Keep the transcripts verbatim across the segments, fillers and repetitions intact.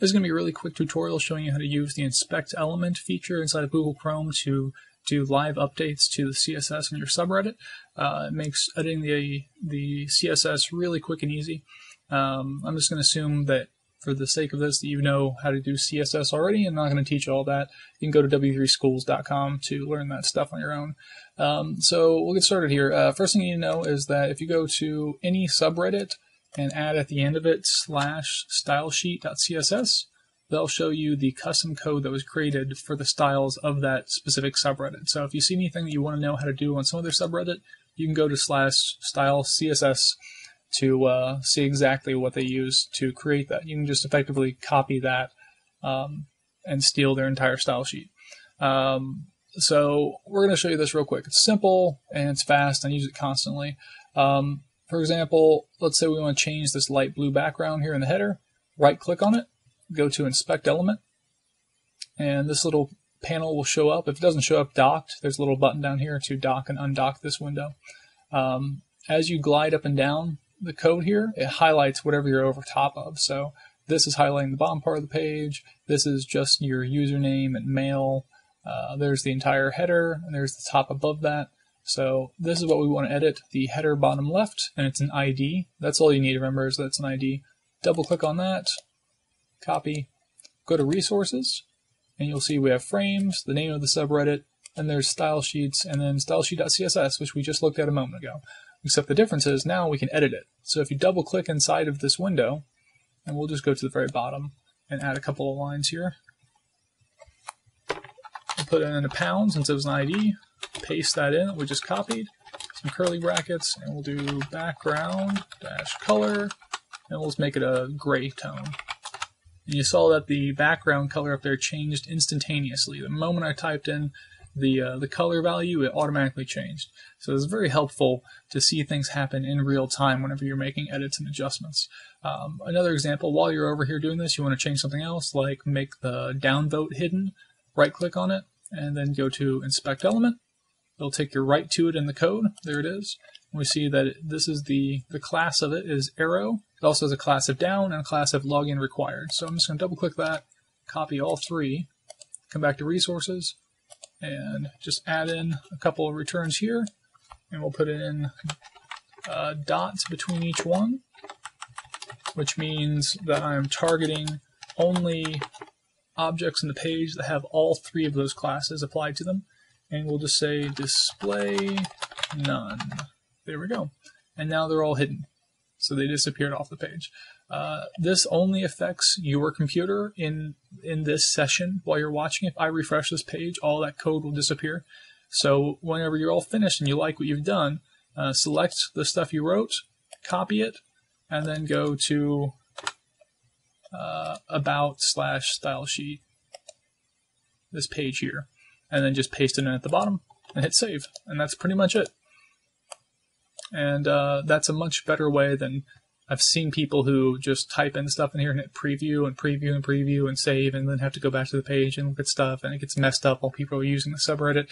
This is going to be a really quick tutorial showing you how to use the Inspect Element feature inside of Google Chrome to do live updates to the C S S in your subreddit. Uh, it makes editing the, the C S S really quick and easy. Um, I'm just going to assume that for the sake of this that you know how to do C S S already. I'm not going to teach all that. You can go to w three schools dot com to learn that stuff on your own. Um, so we'll get started here. Uh, first thing you need to know is that if you go to any subreddit and add at the end of it slash stylesheet.css, they'll show you the custom code that was created for the styles of that specific subreddit. So if you see anything that you want to know how to do on some other subreddit, you can go to slash style C S S to uh, see exactly what they use to create that. You can just effectively copy that um, and steal their entire style sheet. Um, so we're going to show you this real quick. It's simple and it's fast and I use it constantly. Um, for example, let's say we want to change this light blue background here in the header. Right click on it, go to Inspect Element, and this little panel will show up. If it doesn't show up docked, there's a little button down here to dock and undock this window. Um, as you glide up and down the code here, it highlights whatever you're over top of. So this is highlighting the bottom part of the page. This is just your username and mail. Uh, there's the entire header, and there's the top above that. So this is what we want to edit, the header bottom left, and it's an I D. That's all you need to remember is that's an I D. Double click on that, copy, go to resources, and you'll see we have frames, the name of the subreddit, and there's style sheets, and then stylesheet.css, which we just looked at a moment ago. Except the difference is now we can edit it. So if you double click inside of this window, and we'll just go to the very bottom and add a couple of lines here. We'll put it in a pound since it was an I D, paste that in, we just copied, some curly brackets, and we'll do background dash color, and we'll just make it a gray tone. And you saw that the background color up there changed instantaneously. The moment I typed in the uh, the color value, it automatically changed. So it's very helpful to see things happen in real time whenever you're making edits and adjustments. Um, another example, while you're over here doing this, you want to change something else, like make the downvote hidden. Right click on it, and then go to Inspect Element. It'll take you right to it in the code. There it is. And we see that it, this is the, the class of it is arrow. It also has a class of down and a class of login required. So I'm just going to double click that, copy all three, come back to resources, and just add in a couple of returns here, and we'll put in uh, dots between each one, which means that I'm targeting only objects in the page that have all three of those classes applied to them, and we'll just say display none. There we go. And now they're all hidden. So they disappeared off the page. Uh, this only affects your computer in in this session while you're watching. If I refresh this page, all that code will disappear. So whenever you're all finished and you like what you've done, uh, select the stuff you wrote, copy it, and then go to uh, about slash style sheet, this page here, and then just paste it in at the bottom and hit save. And that's pretty much it. And uh, that's a much better way than I've seen people who just type in stuff in here and hit preview and preview and preview and save and then have to go back to the page and look at stuff and it gets messed up while people are using the subreddit.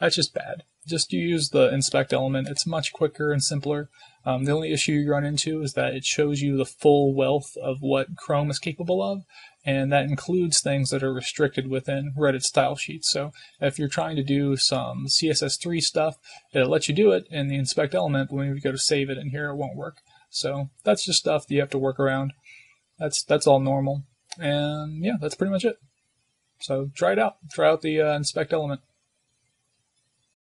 That's just bad. Just use the Inspect Element. It's much quicker and simpler. Um, the only issue you run into is that it shows you the full wealth of what Chrome is capable of, and that includes things that are restricted within Reddit style sheets. So if you're trying to do some C S S three stuff, it'll let you do it in the Inspect Element, but when you go to save it in here, it won't work. So that's just stuff that you have to work around. That's, that's all normal. And yeah, that's pretty much it. So try it out. Try out the uh, Inspect Element.